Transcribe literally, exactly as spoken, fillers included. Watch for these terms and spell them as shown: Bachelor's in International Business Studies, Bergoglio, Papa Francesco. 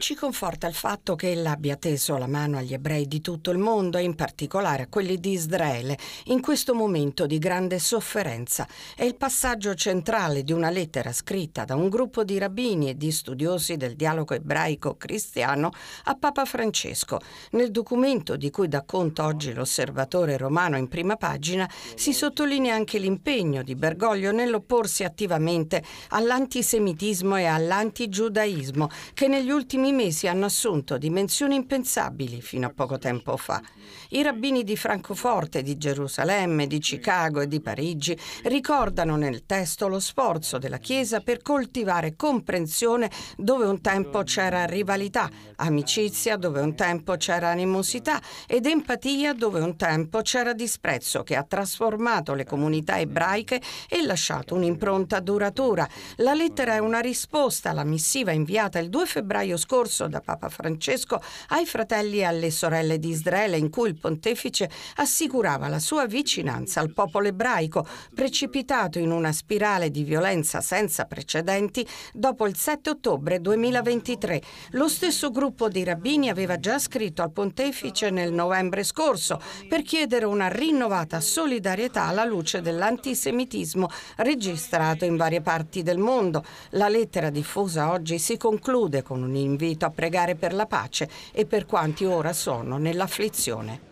Ci conforta il fatto che ella abbia teso la mano agli ebrei di tutto il mondo e in particolare a quelli di Israele in questo momento di grande sofferenza. È il passaggio centrale di una lettera scritta da un gruppo di rabbini e di studiosi del dialogo ebraico-cristiano a Papa Francesco. Nel documento di cui dà conto oggi l'Osservatore Romano in prima pagina si sottolinea anche l'impegno di Bergoglio nell'opporsi attivamente all'antisemitismo e all'antigiudaismo che negli ultimi mesi hanno assunto dimensioni impensabili fino a poco tempo fa. I rabbini di Francoforte, di Gerusalemme, di Chicago e di Parigi ricordano nel testo lo sforzo della Chiesa per coltivare comprensione dove un tempo c'era rivalità, amicizia dove un tempo c'era animosità ed empatia dove un tempo c'era disprezzo, che ha trasformato le comunità ebraiche e lasciato un'impronta duratura. La lettera è una risposta alla missiva inviata il due febbraio scorso da Papa Francesco ai fratelli e alle sorelle di Israele, in cui il pontefice assicurava la sua vicinanza al popolo ebraico, precipitato in una spirale di violenza senza precedenti dopo il sette ottobre duemilaventitré. Lo stesso gruppo di rabbini aveva già scritto al pontefice nel novembre scorso per chiedere una rinnovata solidarietà alla luce dell'antisemitismo registrato in varie parti del mondo. La lettera diffusa oggi si conclude con un invito a pregare per la pace e per quanti ora sono nell'afflizione.